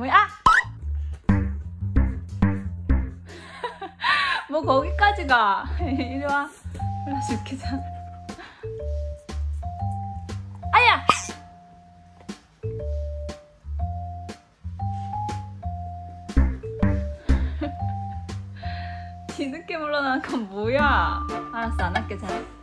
왜? 아! 뭐 거기까지 가. 이리 와. 그래서 이렇게 자. 아야! 뒤늦게 물러나는 건 뭐야? 알았어, 안 할게, 잘.